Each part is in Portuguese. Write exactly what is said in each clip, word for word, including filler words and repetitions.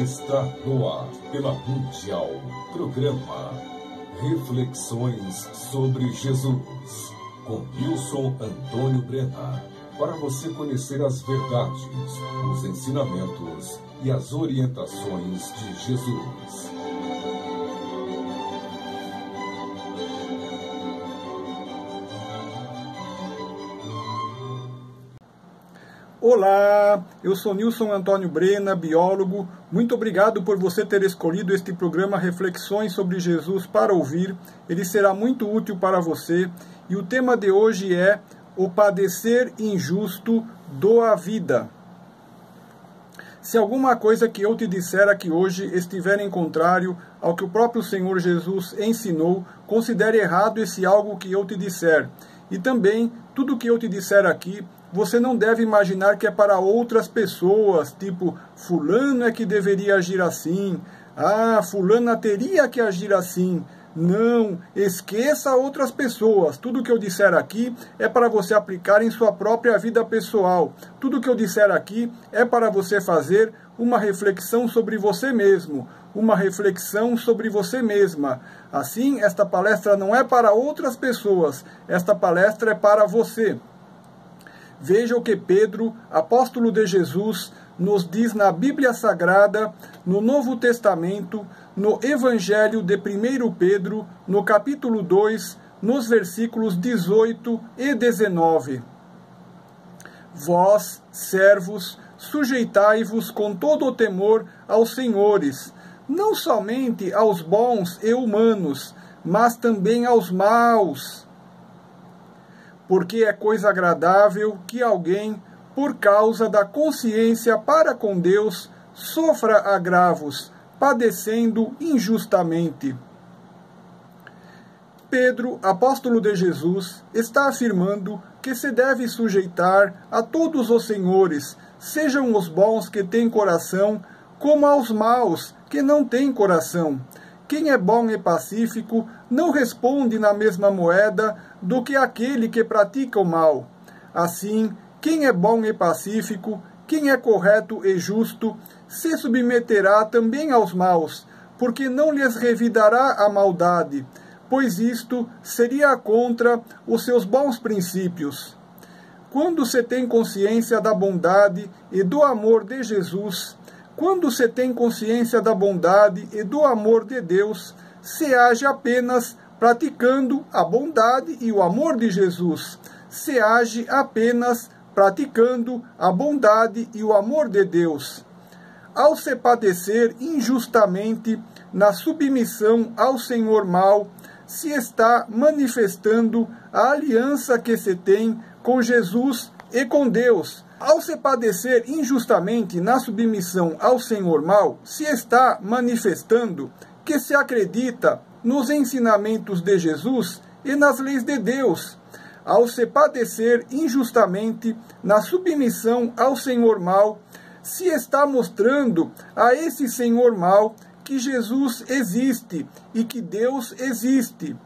Está no ar pela Mundial. Programa Reflexões sobre Jesus, com Nilson Antônio Brena, para você conhecer as verdades, os ensinamentos e as orientações de Jesus. Olá, eu sou Nilson Antônio Brena, biólogo. Muito obrigado por você ter escolhido este programa Reflexões sobre Jesus para ouvir. Ele será muito útil para você. E o tema de hoje é o padecer injusto doa vida. Se alguma coisa que eu te disser aqui hoje estiver em contrário ao que o próprio Senhor Jesus ensinou, considere errado esse algo que eu te disser. E também, tudo que eu te disser aqui, você não deve imaginar que é para outras pessoas, tipo, fulano é que deveria agir assim, ah, fulana teria que agir assim. Não, esqueça outras pessoas. Tudo que eu disser aqui é para você aplicar em sua própria vida pessoal. Tudo que eu disser aqui é para você fazer uma reflexão sobre você mesmo, uma reflexão sobre você mesma. Assim, esta palestra não é para outras pessoas, esta palestra é para você. Veja o que Pedro, apóstolo de Jesus, nos diz na Bíblia Sagrada, no Novo Testamento, no Evangelho de primeiro Pedro, no capítulo dois, nos versículos dezoito e dezenove. Vós, servos, sujeitai-vos com todo o temor aos senhores, não somente aos bons e humanos, mas também aos maus. Porque é coisa agradável que alguém, por causa da consciência para com Deus, sofra agravos, padecendo injustamente. Pedro, apóstolo de Jesus, está afirmando que se deve sujeitar a todos os senhores, sejam os bons que têm coração, como aos maus que não têm coração. Quem é bom e pacífico não responde na mesma moeda do que aquele que pratica o mal. Assim, quem é bom e pacífico, quem é correto e justo, se submeterá também aos maus, porque não lhes revidará a maldade, pois isto seria contra os seus bons princípios. Quando se tem consciência da bondade e do amor de Jesus, quando se tem consciência da bondade e do amor de Deus, se age apenas praticando a bondade e o amor de Jesus. Se age apenas praticando a bondade e o amor de Deus. Ao se padecer injustamente na submissão ao Senhor mau, se está manifestando a aliança que se tem com Jesus e com Deus. Ao se padecer injustamente na submissão ao Senhor mal, se está manifestando que se acredita nos ensinamentos de Jesus e nas leis de Deus. Ao se padecer injustamente na submissão ao Senhor mal, se está mostrando a esse Senhor mal que Jesus existe e que Deus existe.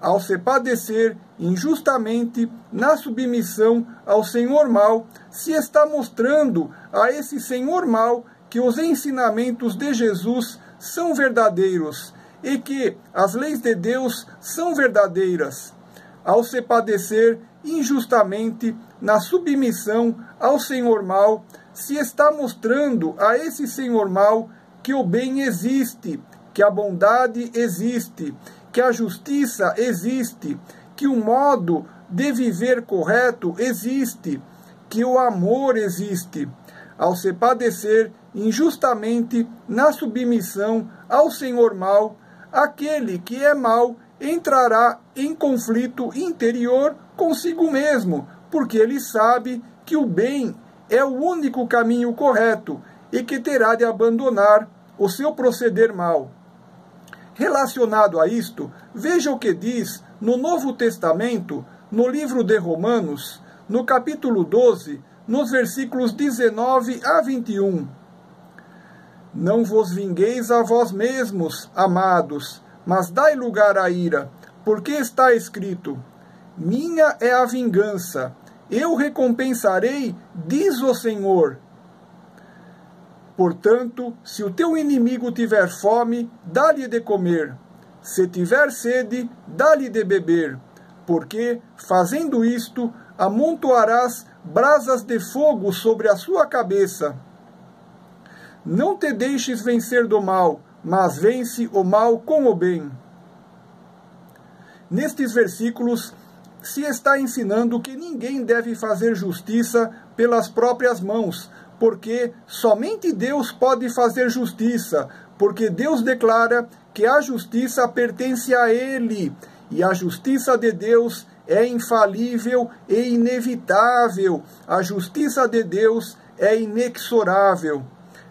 Ao se padecer injustamente na submissão ao Senhor mal, se está mostrando a esse Senhor mal que os ensinamentos de Jesus são verdadeiros e que as leis de Deus são verdadeiras. Ao se padecer injustamente na submissão ao Senhor mal, se está mostrando a esse Senhor mal que o bem existe, que a bondade existe, que a justiça existe, que o modo de viver correto existe, que o amor existe. Ao se padecer injustamente na submissão ao Senhor mau, aquele que é mau entrará em conflito interior consigo mesmo, porque ele sabe que o bem é o único caminho correto e que terá de abandonar o seu proceder mau. Relacionado a isto, veja o que diz no Novo Testamento, no livro de Romanos, no capítulo doze, nos versículos dezenove a vinte e um. Não vos vingueis a vós mesmos, amados, mas dai lugar à ira, porque está escrito: minha é a vingança, eu recompensarei, diz o Senhor. Portanto, se o teu inimigo tiver fome, dá-lhe de comer. Se tiver sede, dá-lhe de beber. Porque, fazendo isto, amontoarás brasas de fogo sobre a sua cabeça. Não te deixes vencer do mal, mas vence o mal com o bem. Nestes versículos, se está ensinando que ninguém deve fazer justiça pelas próprias mãos, porque somente Deus pode fazer justiça, porque Deus declara que a justiça pertence a Ele, e a justiça de Deus é infalível e inevitável, a justiça de Deus é inexorável.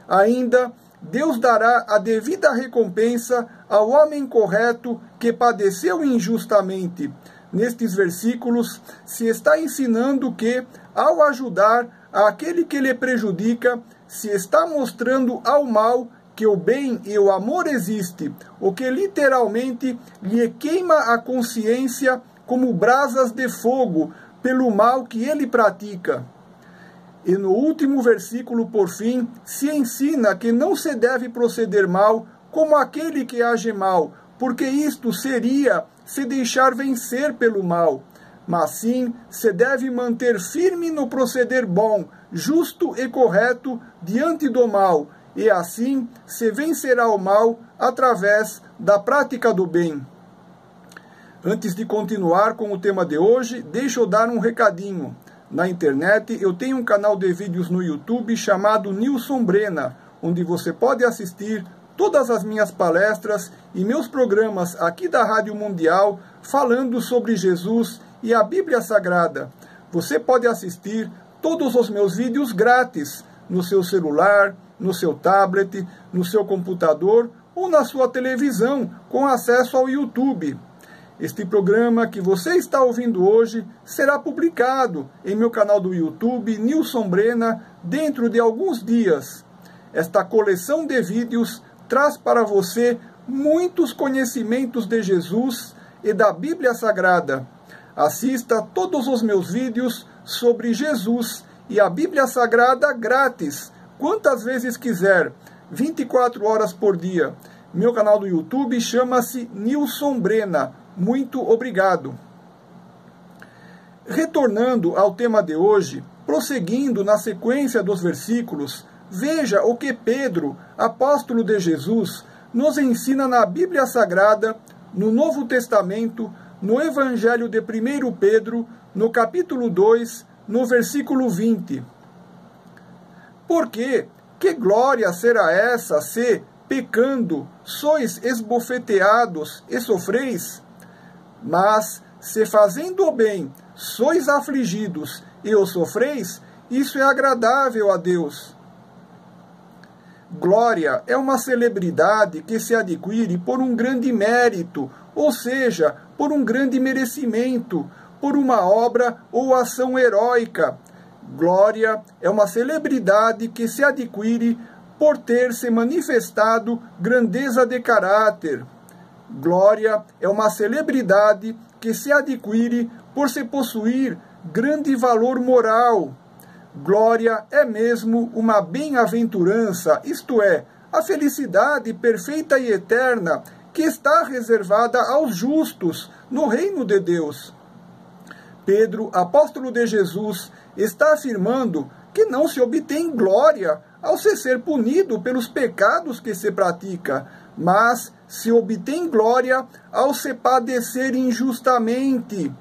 Ainda, Deus dará a devida recompensa ao homem correto que padeceu injustamente. Nestes versículos, se está ensinando que, ao ajudar aquele que lhe prejudica, se está mostrando ao mal que o bem e o amor existe, o que literalmente lhe queima a consciência como brasas de fogo pelo mal que ele pratica. E no último versículo, por fim, se ensina que não se deve proceder mal como aquele que age mal, porque isto seria se deixar vencer pelo mal, mas sim se deve manter firme no proceder bom, justo e correto diante do mal, e assim se vencerá o mal através da prática do bem. Antes de continuar com o tema de hoje, deixa eu dar um recadinho. Na internet, eu tenho um canal de vídeos no YouTube chamado Nilson Brena, onde você pode assistir todas as minhas palestras e meus programas aqui da Rádio Mundial falando sobre Jesus e a Bíblia Sagrada. Você pode assistir todos os meus vídeos grátis no seu celular, no seu tablet, no seu computador ou na sua televisão com acesso ao YouTube. Este programa que você está ouvindo hoje será publicado em meu canal do YouTube, Nilson Brena, dentro de alguns dias. Esta coleção de vídeos traz para você muitos conhecimentos de Jesus e da Bíblia Sagrada. Assista todos os meus vídeos sobre Jesus e a Bíblia Sagrada grátis, quantas vezes quiser, vinte e quatro horas por dia. Meu canal do YouTube chama-se Nilson Brena. Muito obrigado. Retornando ao tema de hoje, prosseguindo na sequência dos versículos, veja o que Pedro, apóstolo de Jesus, nos ensina na Bíblia Sagrada, no Novo Testamento, no Evangelho de primeiro Pedro, no capítulo dois, no versículo vinte. Porque, que glória será essa se, pecando, sois esbofeteados e sofreis? Mas, se fazendo o bem, sois afligidos e o sofreis, isso é agradável a Deus. Glória é uma celebridade que se adquire por um grande mérito, ou seja, por um grande merecimento, por uma obra ou ação heróica. Glória é uma celebridade que se adquire por ter se manifestado grandeza de caráter. Glória é uma celebridade que se adquire por se possuir grande valor moral. Glória é mesmo uma bem-aventurança, isto é, a felicidade perfeita e eterna que está reservada aos justos no reino de Deus. Pedro, apóstolo de Jesus, está afirmando que não se obtém glória ao se ser punido pelos pecados que se pratica, mas se obtém glória ao se padecer injustamente,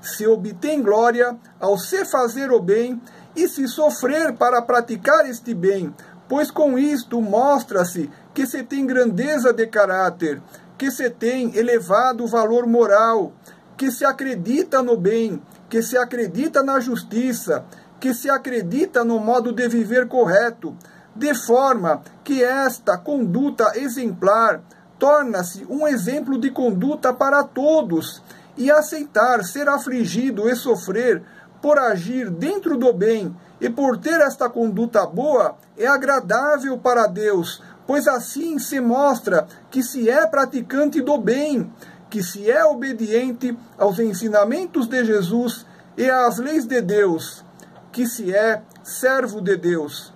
se obtém glória ao se fazer o bem e se sofrer para praticar este bem, pois com isto mostra-se que se tem grandeza de caráter, que se tem elevado valor moral, que se acredita no bem, que se acredita na justiça, que se acredita no modo de viver correto, de forma que esta conduta exemplar torna-se um exemplo de conduta para todos, e aceitar ser afligido e sofrer por agir dentro do bem e por ter esta conduta boa é agradável para Deus, pois assim se mostra que se é praticante do bem, que se é obediente aos ensinamentos de Jesus e às leis de Deus, que se é servo de Deus.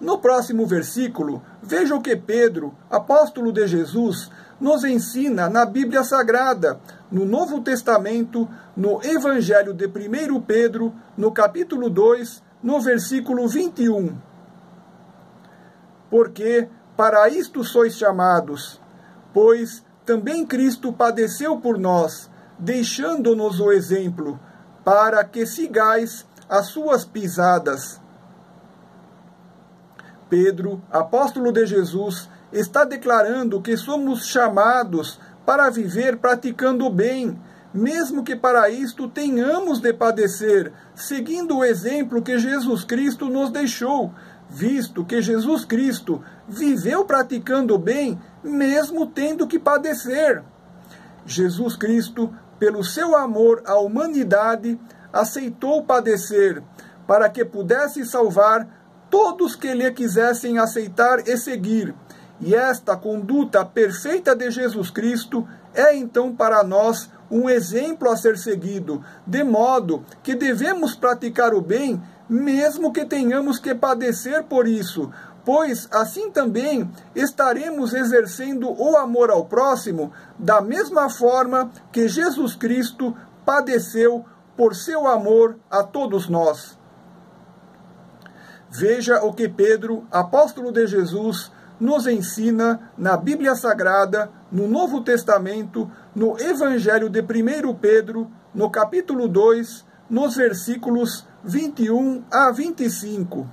No próximo versículo, veja o que Pedro, apóstolo de Jesus, nos ensina na Bíblia Sagrada, no Novo Testamento, no Evangelho de primeiro Pedro, no capítulo dois, no versículo vinte e um. Porque para isto sois chamados, pois também Cristo padeceu por nós, deixando-nos o exemplo, para que sigais as suas pisadas. Pedro, apóstolo de Jesus, está declarando que somos chamados para viver praticando o bem, mesmo que para isto tenhamos de padecer, seguindo o exemplo que Jesus Cristo nos deixou, visto que Jesus Cristo viveu praticando o bem, mesmo tendo que padecer. Jesus Cristo, pelo seu amor à humanidade, aceitou padecer, para que pudesse salvar todos que lhe quisessem aceitar e seguir. E esta conduta perfeita de Jesus Cristo é então para nós um exemplo a ser seguido, de modo que devemos praticar o bem, mesmo que tenhamos que padecer por isso, pois assim também estaremos exercendo o amor ao próximo, da mesma forma que Jesus Cristo padeceu por seu amor a todos nós. Veja o que Pedro, apóstolo de Jesus, nos ensina na Bíblia Sagrada, no Novo Testamento, no Evangelho de primeiro Pedro, no capítulo dois, nos versículos vinte e um a vinte e cinco.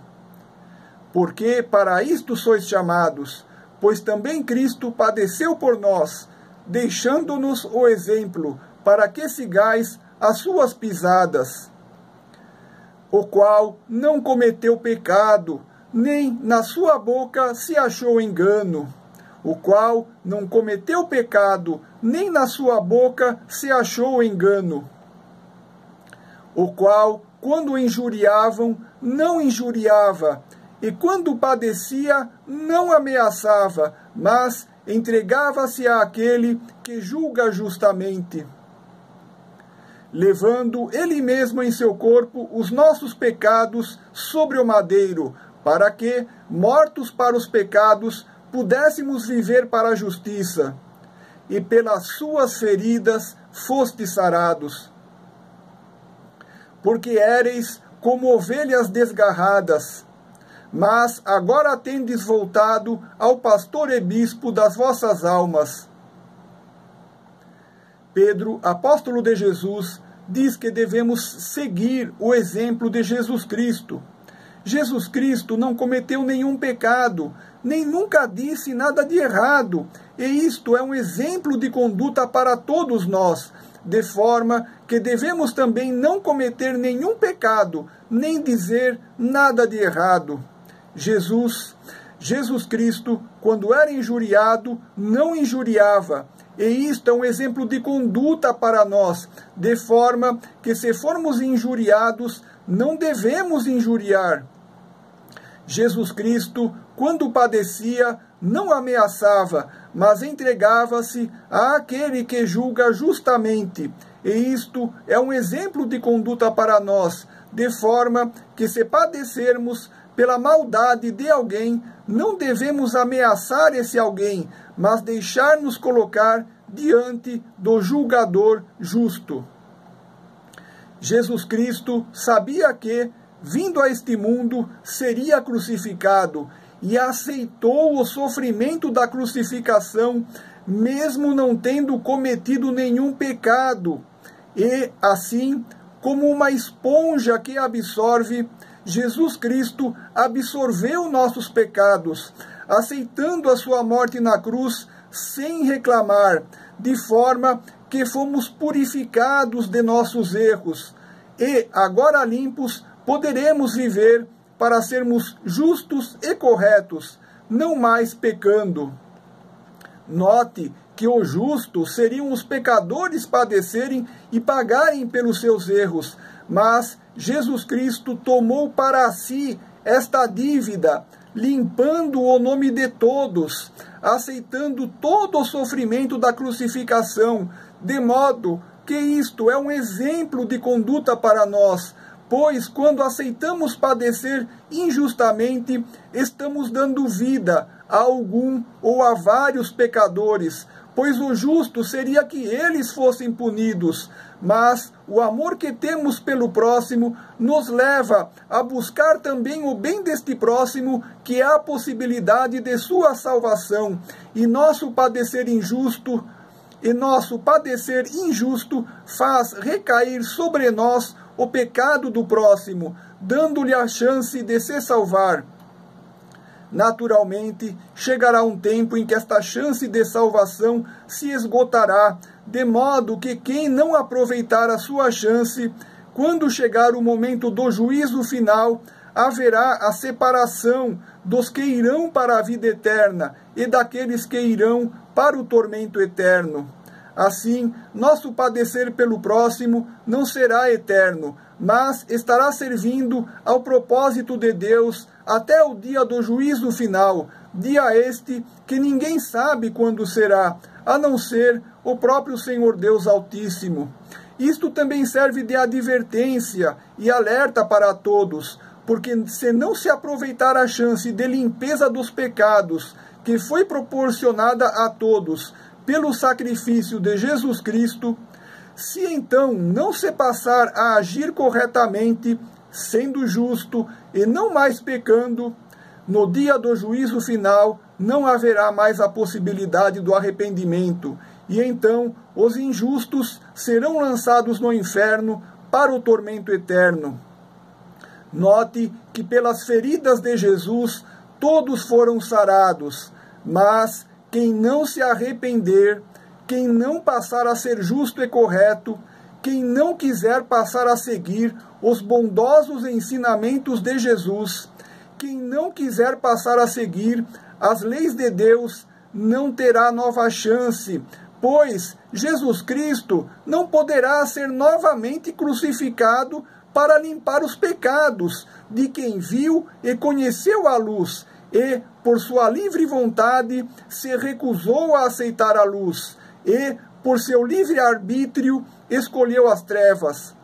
Porque para isto sois chamados, pois também Cristo padeceu por nós, deixando-nos o exemplo, para que sigais as suas pisadas, o qual não cometeu pecado, nem na sua boca se achou engano, o qual não cometeu pecado, nem na sua boca se achou engano, o qual, quando injuriavam, não injuriava, e quando padecia, não ameaçava, mas entregava-se àquele que julga justamente, levando ele mesmo em seu corpo os nossos pecados sobre o madeiro, para que, mortos para os pecados, pudéssemos viver para a justiça, e pelas suas feridas fostes sarados. Porque éreis como ovelhas desgarradas, mas agora tendes voltado ao pastor e bispo das vossas almas. Pedro, apóstolo de Jesus, diz que devemos seguir o exemplo de Jesus Cristo. Jesus Cristo não cometeu nenhum pecado, nem nunca disse nada de errado, e isto é um exemplo de conduta para todos nós, de forma que devemos também não cometer nenhum pecado, nem dizer nada de errado. Jesus, Jesus Cristo, quando era injuriado, não injuriava, e isto é um exemplo de conduta para nós, de forma que se formos injuriados, não devemos injuriar. Jesus Cristo, quando padecia, não ameaçava, mas entregava-se àquele que julga justamente. E isto é um exemplo de conduta para nós, de forma que se padecermos pela maldade de alguém, não devemos ameaçar esse alguém, mas deixar-nos colocar diante do julgador justo. Jesus Cristo sabia que, vindo a este mundo, seria crucificado, e aceitou o sofrimento da crucificação, mesmo não tendo cometido nenhum pecado. E, assim, como uma esponja que absorve, Jesus Cristo absorveu nossos pecados, aceitando a sua morte na cruz sem reclamar, de forma que fomos purificados de nossos erros, e, agora limpos, poderemos viver para sermos justos e corretos, não mais pecando. Note que o justo seriam os pecadores padecerem e pagarem pelos seus erros, mas Jesus Cristo tomou para si esta dívida, limpando o nome de todos, aceitando todo o sofrimento da crucificação, de modo que isto é um exemplo de conduta para nós, pois, quando aceitamos padecer injustamente, estamos dando vida a algum ou a vários pecadores, pois o justo seria que eles fossem punidos. Mas o amor que temos pelo próximo nos leva a buscar também o bem deste próximo, que é a possibilidade de sua salvação. E nosso padecer injusto, e nosso padecer injusto faz recair sobre nós o pecado do próximo, dando-lhe a chance de se salvar. Naturalmente, chegará um tempo em que esta chance de salvação se esgotará, de modo que quem não aproveitar a sua chance, quando chegar o momento do juízo final, haverá a separação dos que irão para a vida eterna e daqueles que irão para o tormento eterno. Assim, nosso padecer pelo próximo não será eterno, mas estará servindo ao propósito de Deus até o dia do juízo final, dia este que ninguém sabe quando será, a não ser o próprio Senhor Deus Altíssimo. Isto também serve de advertência e alerta para todos, porque se não se aproveitar a chance de limpeza dos pecados que foi proporcionada a todos pelo sacrifício de Jesus Cristo, se então não se passar a agir corretamente, sendo justo e não mais pecando, no dia do juízo final não haverá mais a possibilidade do arrependimento, e então os injustos serão lançados no inferno para o tormento eterno. Note que pelas feridas de Jesus todos foram sarados, mas quem não se arrepender, quem não passar a ser justo e correto, quem não quiser passar a seguir os bondosos ensinamentos de Jesus, quem não quiser passar a seguir as leis de Deus, não terá nova chance, pois Jesus Cristo não poderá ser novamente crucificado para limpar os pecados de quem viu e conheceu a luz, e, por sua livre vontade, se recusou a aceitar a luz, e, por seu livre arbítrio, escolheu as trevas.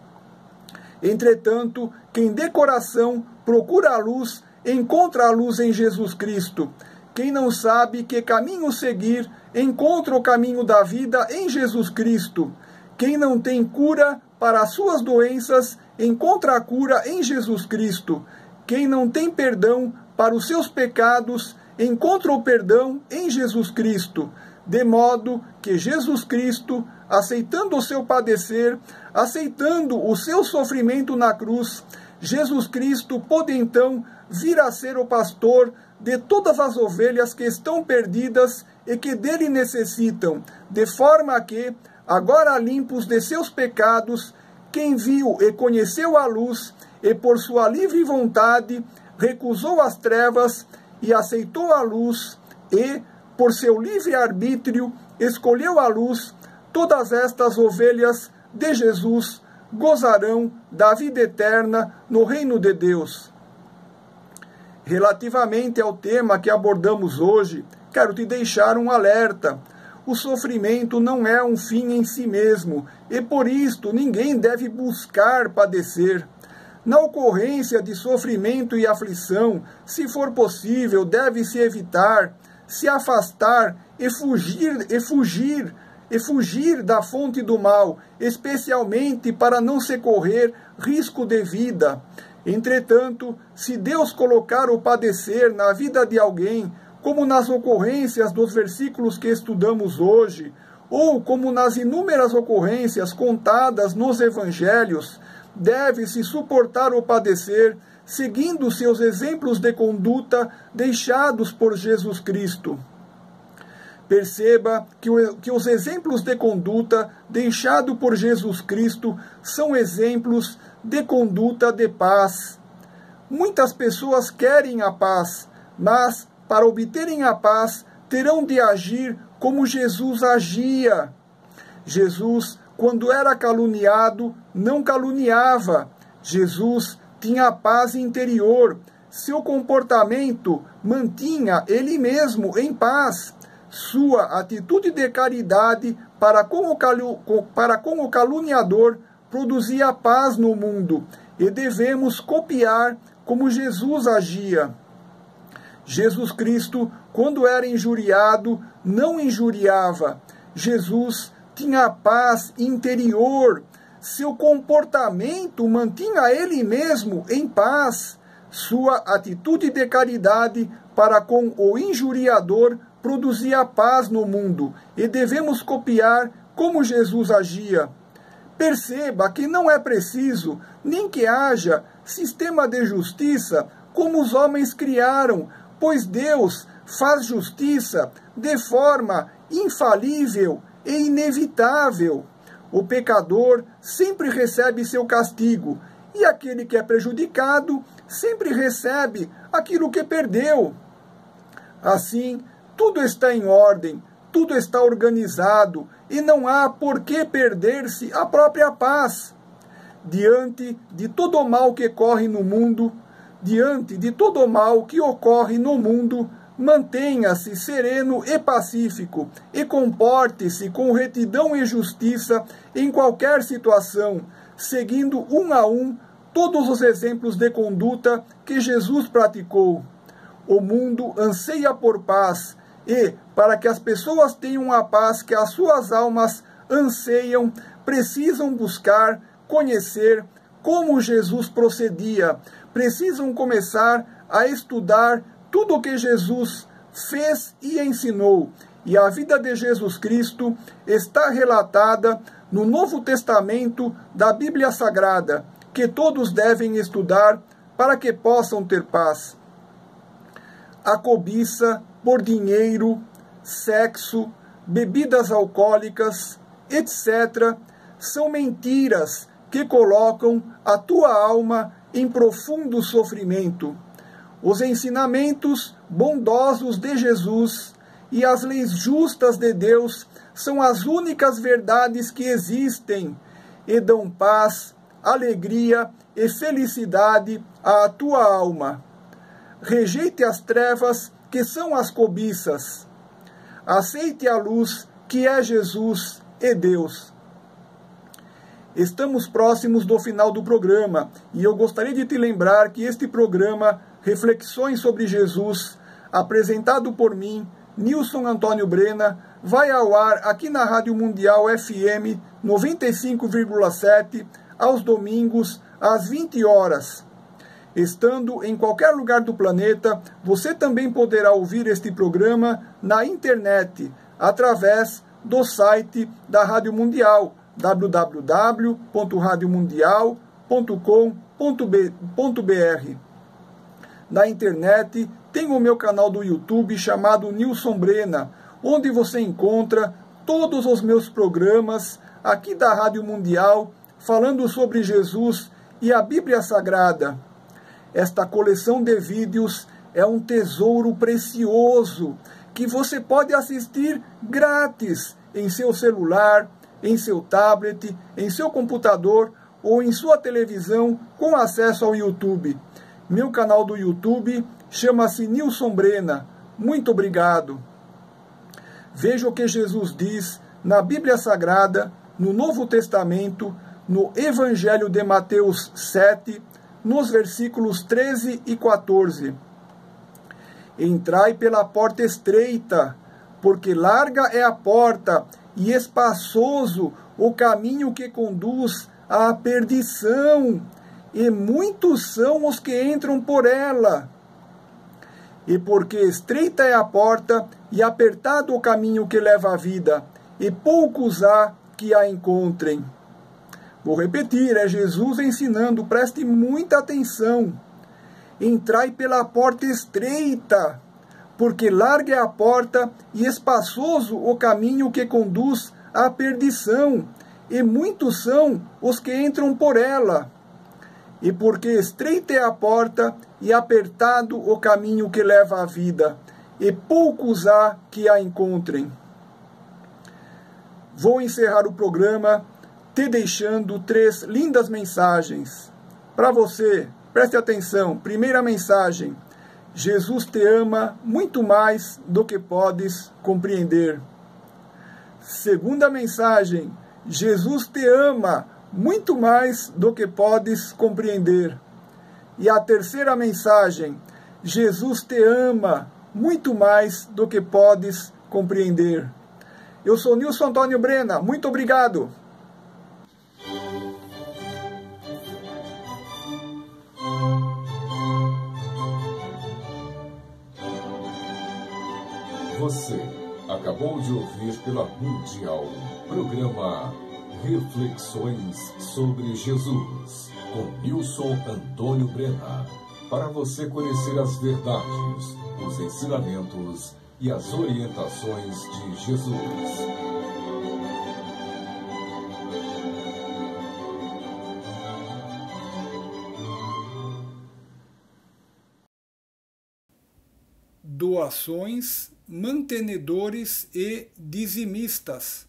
Entretanto, quem de coração procura a luz, encontra a luz em Jesus Cristo. Quem não sabe que caminho seguir, encontra o caminho da vida em Jesus Cristo. Quem não tem cura para as suas doenças, encontra a cura em Jesus Cristo. Quem não tem perdão para os seus pecados, encontra o perdão em Jesus Cristo, de modo que Jesus Cristo, aceitando o seu padecer, aceitando o seu sofrimento na cruz, Jesus Cristo pode então vir a ser o pastor de todas as ovelhas que estão perdidas e que dele necessitam, de forma que, agora limpos de seus pecados, quem viu e conheceu a luz e por sua livre vontade recusou as trevas e aceitou a luz e, por seu livre arbítrio, escolheu a luz, todas estas ovelhas de Jesus gozarão da vida eterna no reino de Deus. Relativamente ao tema que abordamos hoje, quero te deixar um alerta. O sofrimento não é um fim em si mesmo, e por isto ninguém deve buscar padecer. Na ocorrência de sofrimento e aflição, se for possível, deve-se evitar, se afastar e fugir, e fugir, e fugir da fonte do mal, especialmente para não se correr risco de vida. Entretanto, se Deus colocar o padecer na vida de alguém, como nas ocorrências dos versículos que estudamos hoje, ou como nas inúmeras ocorrências contadas nos evangelhos, deve-se suportar o padecer, seguindo seus exemplos de conduta deixados por Jesus Cristo. Perceba que, o, que os exemplos de conduta deixados por Jesus Cristo são exemplos de conduta de paz. Muitas pessoas querem a paz, mas para obterem a paz, terão de agir como Jesus agia. Jesus, quando era caluniado, não caluniava. Jesus tinha a paz interior. Seu comportamento mantinha ele mesmo em paz. Sua atitude de caridade para com o, calu- para com o caluniador produzia paz no mundo, e devemos copiar como Jesus agia. Jesus Cristo, quando era injuriado, não injuriava. Jesus tinha paz interior. Seu comportamento mantinha ele mesmo em paz. Sua atitude de caridade para com o injuriador produzia paz no mundo, e devemos copiar como Jesus agia. Perceba que não é preciso nem que haja sistema de justiça como os homens criaram, pois Deus faz justiça de forma infalível e inevitável. O pecador sempre recebe seu castigo, e aquele que é prejudicado sempre recebe aquilo que perdeu. Assim, tudo está em ordem, tudo está organizado, e não há por que perder-se a própria paz. Diante de todo o mal que corre no mundo, diante de todo o mal que ocorre no mundo, mantenha-se sereno e pacífico, e comporte-se com retidão e justiça em qualquer situação, seguindo um a um todos os exemplos de conduta que Jesus praticou. O mundo anseia por paz, e, para que as pessoas tenham a paz que as suas almas anseiam, precisam buscar, conhecer como Jesus procedia, precisam começar a estudar tudo o que Jesus fez e ensinou. E a vida de Jesus Cristo está relatada no Novo Testamento da Bíblia Sagrada, que todos devem estudar para que possam ter paz. A cobiça por dinheiro, sexo, bebidas alcoólicas, etcétera, são mentiras que colocam a tua alma em profundo sofrimento. Os ensinamentos bondosos de Jesus e as leis justas de Deus são as únicas verdades que existem e dão paz, alegria e felicidade à tua alma. Rejeite as trevas, que são as cobiças. Aceite a luz, que é Jesus e Deus. Estamos próximos do final do programa, e eu gostaria de te lembrar que este programa Reflexões sobre Jesus, apresentado por mim, Nilson Antônio Brena, vai ao ar aqui na Rádio Mundial F M noventa e cinco vírgula sete, aos domingos, às vinte horas. Estando em qualquer lugar do planeta, você também poderá ouvir este programa na internet, através do site da Rádio Mundial, w w w ponto rádio mundial ponto com ponto b r. Na internet tem o meu canal do YouTube chamado Nilson Brena, onde você encontra todos os meus programas aqui da Rádio Mundial, falando sobre Jesus e a Bíblia Sagrada. Esta coleção de vídeos é um tesouro precioso que você pode assistir grátis em seu celular, em seu tablet, em seu computador ou em sua televisão com acesso ao YouTube. Meu canal do YouTube chama-se Nilson Brena. Muito obrigado. Veja o que Jesus diz na Bíblia Sagrada, no Novo Testamento, no Evangelho de Mateus sete, nos versículos treze e quatorze. Entrai pela porta estreita, porque larga é a porta e espaçoso o caminho que conduz à perdição, e muitos são os que entram por ela. E porque estreita é a porta e apertado o caminho que leva à vida, e poucos há que a encontrem. Vou repetir, é Jesus ensinando, preste muita atenção. Entrai pela porta estreita, porque larga é a porta e espaçoso o caminho que conduz à perdição, e muitos são os que entram por ela. E porque estreita é a porta e apertado o caminho que leva à vida, e poucos há que a encontrem. Vou encerrar o programa te deixando três lindas mensagens. Para você, preste atenção. Primeira mensagem: Jesus te ama muito mais do que podes compreender. Segunda mensagem: Jesus te ama muito mais do que podes compreender. E a terceira mensagem, Jesus te ama muito mais do que podes compreender. Eu sou Nilson Antônio Brena, muito obrigado. Você acabou de ouvir pela Mundial, programa Reflexões sobre Jesus, com Nilson Antônio Brena, para você conhecer as verdades, os ensinamentos e as orientações de Jesus. Doações, mantenedores e dizimistas.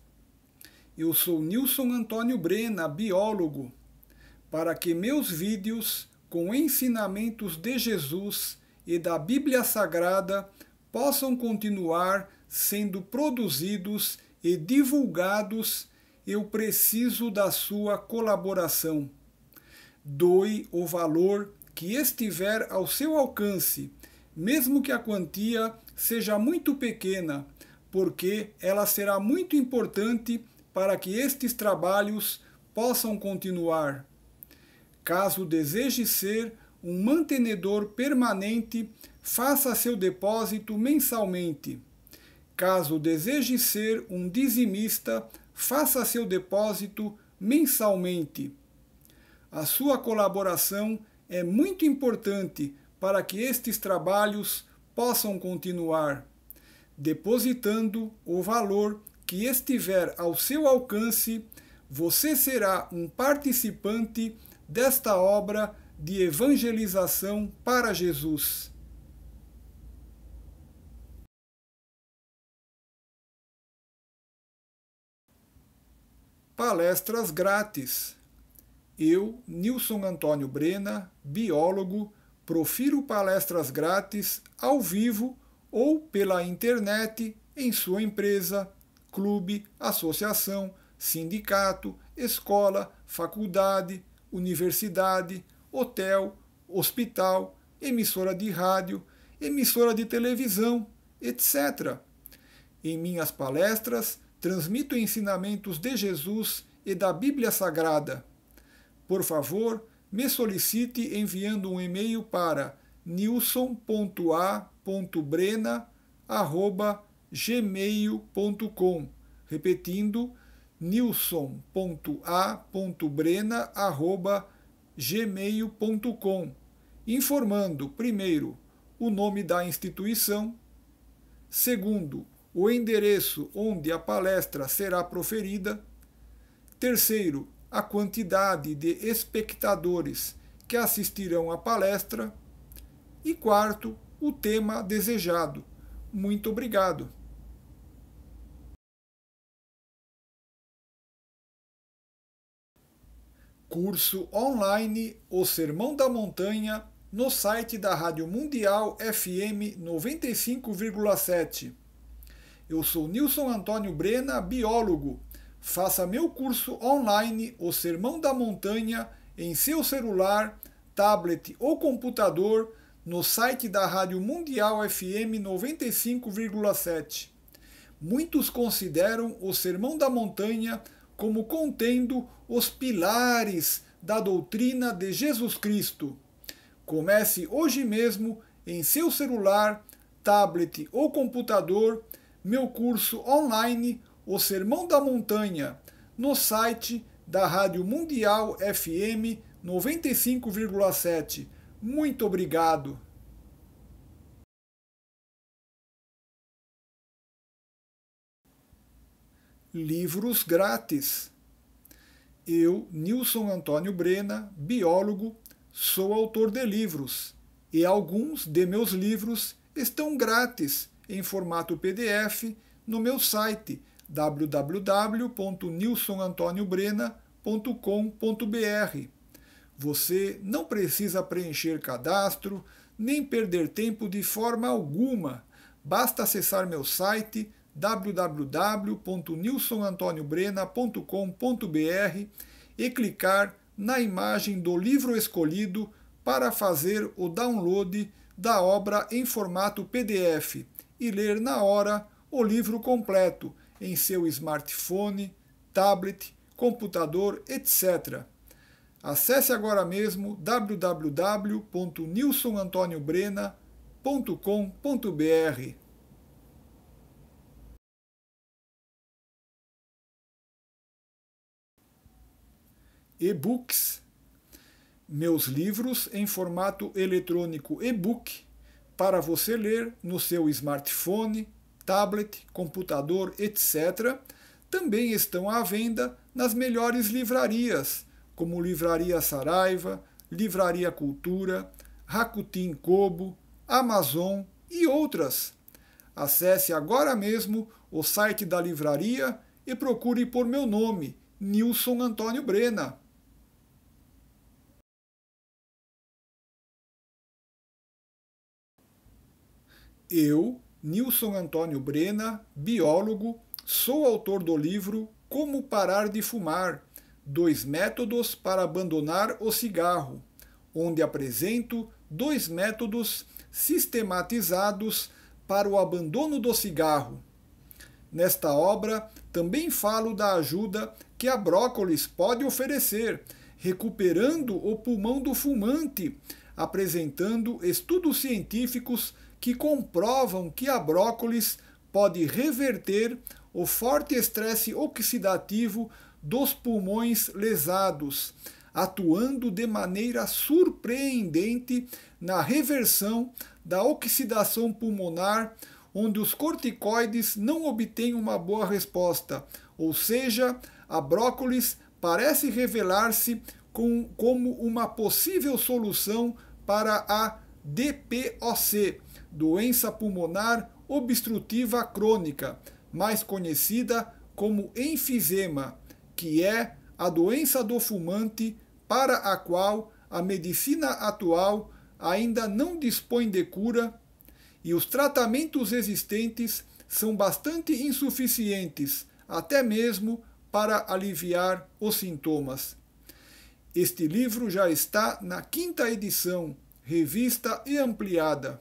Eu sou Nilson Antônio Brena, biólogo, para que meus vídeos com ensinamentos de Jesus e da Bíblia Sagrada possam continuar sendo produzidos e divulgados, eu preciso da sua colaboração. Doe o valor que estiver ao seu alcance, mesmo que a quantia seja muito pequena, porque ela será muito importante para que estes trabalhos possam continuar. Caso deseje ser um mantenedor permanente, faça seu depósito mensalmente. Caso deseje ser um dizimista, faça seu depósito mensalmente. A sua colaboração é muito importante para que estes trabalhos possam continuar, depositando o valor que estiver ao seu alcance. Você será um participante desta obra de evangelização para Jesus. Palestras grátis. Eu, Nilson Antônio Brena, biólogo, profiro palestras grátis ao vivo ou pela internet em sua empresa, clube, associação, sindicato, escola, faculdade, universidade, hotel, hospital, emissora de rádio, emissora de televisão, etcétera. Em minhas palestras, transmito ensinamentos de Jesus e da Bíblia Sagrada. Por favor, me solicite enviando um e-mail para nilson ponto a ponto brena arroba gmail ponto com, repetindo, nilson ponto a ponto brena arroba gmail ponto com, informando, primeiro, o nome da instituição, segundo, o endereço onde a palestra será proferida, terceiro, a quantidade de espectadores que assistirão à palestra e, quarto, o tema desejado. Muito obrigado! Curso online O Sermão da Montanha no site da Rádio Mundial F M noventa e cinco vírgula sete. Eu sou Nilson Antônio Brena, biólogo. Faça meu curso online, O Sermão da Montanha, em seu celular, tablet ou computador, no site da Rádio Mundial F M noventa e cinco vírgula sete. Muitos consideram o Sermão da Montanha como contendo os pilares da doutrina de Jesus Cristo. Comece hoje mesmo, em seu celular, tablet ou computador, meu curso online, O Sermão da Montanha, no site da Rádio Mundial F M noventa e cinco vírgula sete. Muito obrigado! Livros grátis. Eu, Nilson Antônio Brena, biólogo, sou autor de livros, e alguns de meus livros estão grátis em formato P D F no meu site w w w ponto nilson antônio brena ponto com ponto br. Você não precisa preencher cadastro, nem perder tempo de forma alguma. Basta acessar meu site w w w ponto nilson antônio brena ponto com ponto br e clicar na imagem do livro escolhido para fazer o download da obra em formato P D F e ler na hora o livro completo em seu smartphone, tablet, computador, etcétera. Acesse agora mesmo w w w ponto nilson antônio brena ponto com ponto b r. E-books. Meus livros em formato eletrônico e-book para você ler no seu smartphone, tablet, computador, etcétera, também estão à venda nas melhores livrarias, como Livraria Saraiva, Livraria Cultura, Rakutin Kobo, Amazon e outras. Acesse agora mesmo o site da livraria e procure por meu nome, Nilson Antônio Brena. Eu, Nilson Antônio Brena, biólogo, sou autor do livro Como Parar de Fumar, Dois Métodos para Abandonar o Cigarro, onde apresento dois métodos sistematizados para o abandono do cigarro. Nesta obra, também falo da ajuda que a brócolis pode oferecer, recuperando o pulmão do fumante, apresentando estudos científicos que comprovam que a brócolis pode reverter o forte estresse oxidativo dos pulmões lesados, atuando de maneira surpreendente na reversão da oxidação pulmonar, onde os corticoides não obtêm uma boa resposta, ou seja, a brócolis parece revelar-se com, como uma possível solução para a D P O C, doença pulmonar obstrutiva crônica, mais conhecida como enfisema, que é a doença do fumante para a qual a medicina atual ainda não dispõe de cura e os tratamentos existentes são bastante insuficientes, até mesmo para aliviar os sintomas. Este livro já está na quinta edição, revista e ampliada.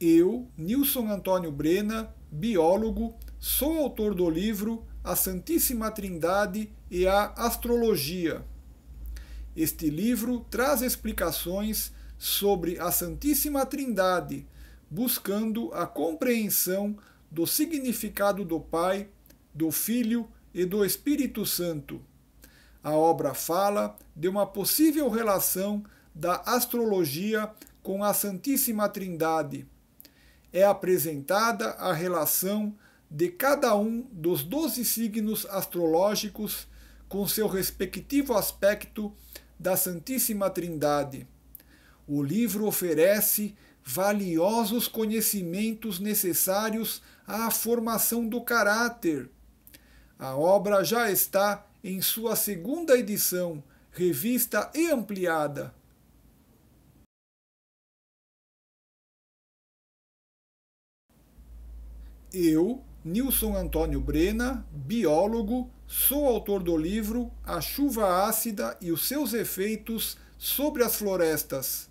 Eu, Nilson Antônio Brena, biólogo, sou autor do livro A Santíssima Trindade e a Astrologia. Este livro traz explicações sobre a Santíssima Trindade, buscando a compreensão do significado do Pai, do Filho e do Espírito Santo. A obra fala de uma possível relação da astrologia com a Santíssima Trindade. É apresentada a relação de cada um dos doze signos astrológicos com seu respectivo aspecto da Santíssima Trindade. O livro oferece valiosos conhecimentos necessários à formação do caráter. A obra já está em sua segunda edição, revista e ampliada. Eu, Nilson Antônio Brena, biólogo, sou autor do livro A Chuva Ácida e os Seus Efeitos sobre as Florestas.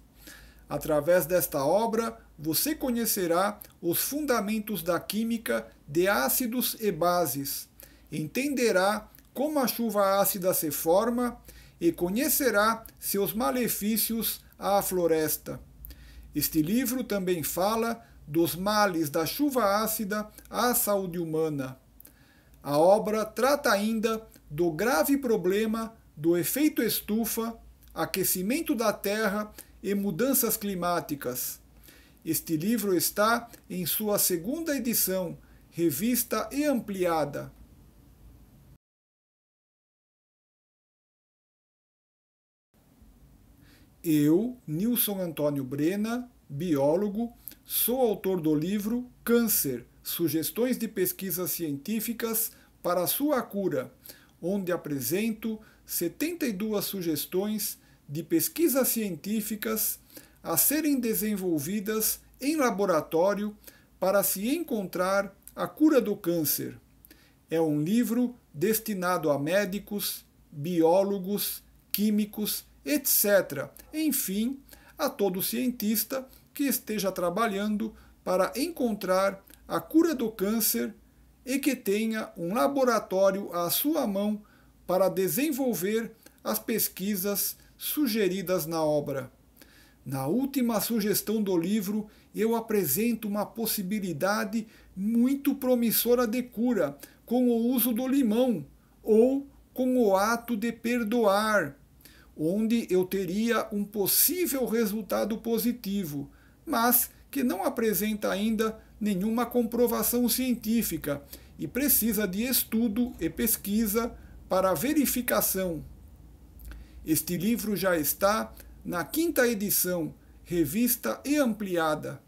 Através desta obra, você conhecerá os fundamentos da química de ácidos e bases, entenderá como a chuva ácida se forma e conhecerá seus malefícios à floresta. Este livro também fala dos males da chuva ácida à saúde humana. A obra trata ainda do grave problema do efeito estufa, aquecimento da terra e mudanças climáticas. Este livro está em sua segunda edição, revista e ampliada. Eu, Nilson Antônio Brena, biólogo, sou autor do livro Câncer, Sugestões de Pesquisas Científicas para a Sua Cura, onde apresento setenta e duas sugestões de pesquisas científicas a serem desenvolvidas em laboratório para se encontrar A Cura do Câncer é um livro destinado a médicos, biólogos, químicos, etcétera. Enfim, a todo cientista que esteja trabalhando para encontrar a cura do câncer e que tenha um laboratório à sua mão para desenvolver as pesquisas sugeridas na obra. Na última sugestão do livro, eu apresento uma possibilidade muito promissora de cura, com o uso do limão ou com o ato de perdoar, onde eu teria um possível resultado positivo, mas que não apresenta ainda nenhuma comprovação científica e precisa de estudo e pesquisa para verificação. Este livro já está na quinta edição, revista e ampliada.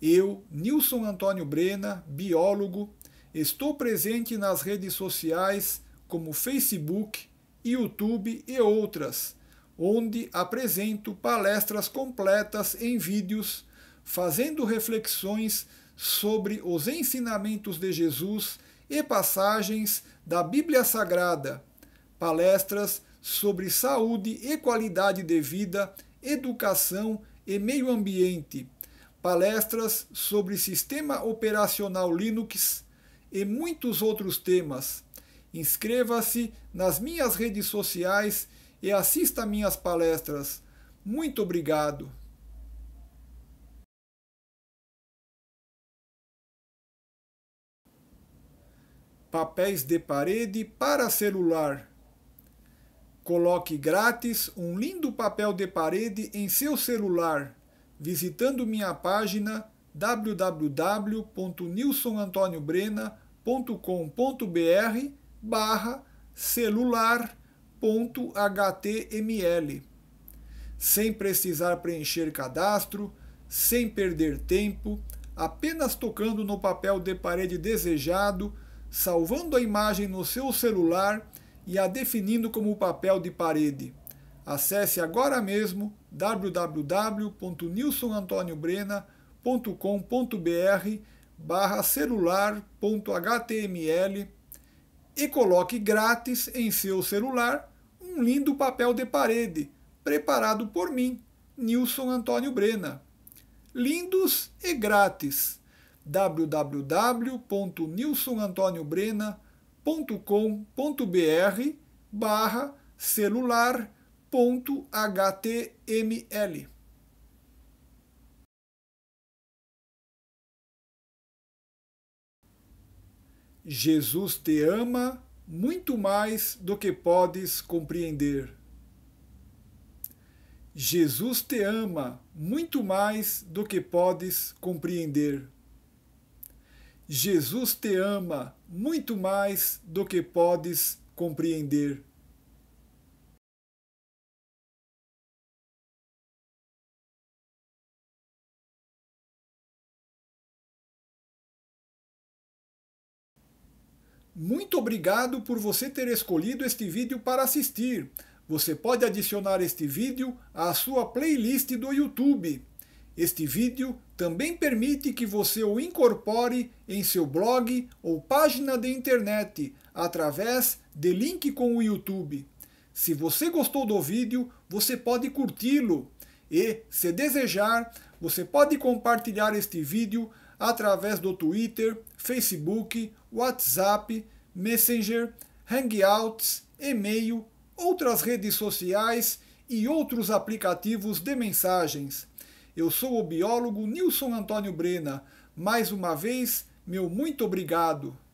Eu, Nilson Antônio Brena, biólogo, estou presente nas redes sociais como Facebook, YouTube e outras, onde apresento palestras completas em vídeos, fazendo reflexões sobre os ensinamentos de Jesus e passagens da Bíblia Sagrada, palestras sobre saúde e qualidade de vida, educação e meio ambiente, palestras sobre sistema operacional Linux e muitos outros temas. Inscreva-se nas minhas redes sociais e assista minhas palestras. Muito obrigado! Papéis de parede para celular. Coloque grátis um lindo papel de parede em seu celular, visitando minha página w w w ponto nilson antônio brena ponto com ponto b r barra celular ponto h t m l, sem precisar preencher cadastro, sem perder tempo, apenas tocando no papel de parede desejado, salvando a imagem no seu celular e a definindo como papel de parede. Acesse agora mesmo w w w ponto nilson antônio brena ponto com ponto b r barra celular ponto h t m l e coloque grátis em seu celular um lindo papel de parede, preparado por mim, Nilson Antônio Brena. Lindos e grátis. w w w ponto nilson antônio brena ponto com ponto b r barra celular ponto h t m l. Jesus te ama muito mais do que podes compreender. Jesus te ama muito mais do que podes compreender. Jesus te ama muito mais do que podes compreender. Muito obrigado por você ter escolhido este vídeo para assistir. Você pode adicionar este vídeo à sua playlist do YouTube. Este vídeo também permite que você o incorpore em seu blog ou página de internet, através de link com o YouTube. Se você gostou do vídeo, você pode curti-lo. E, se desejar, você pode compartilhar este vídeo através do Twitter, Facebook, WhatsApp, Messenger, Hangouts, e-mail, outras redes sociais e outros aplicativos de mensagens. Eu sou o biólogo Nilson Antônio Brena. Mais uma vez, meu muito obrigado.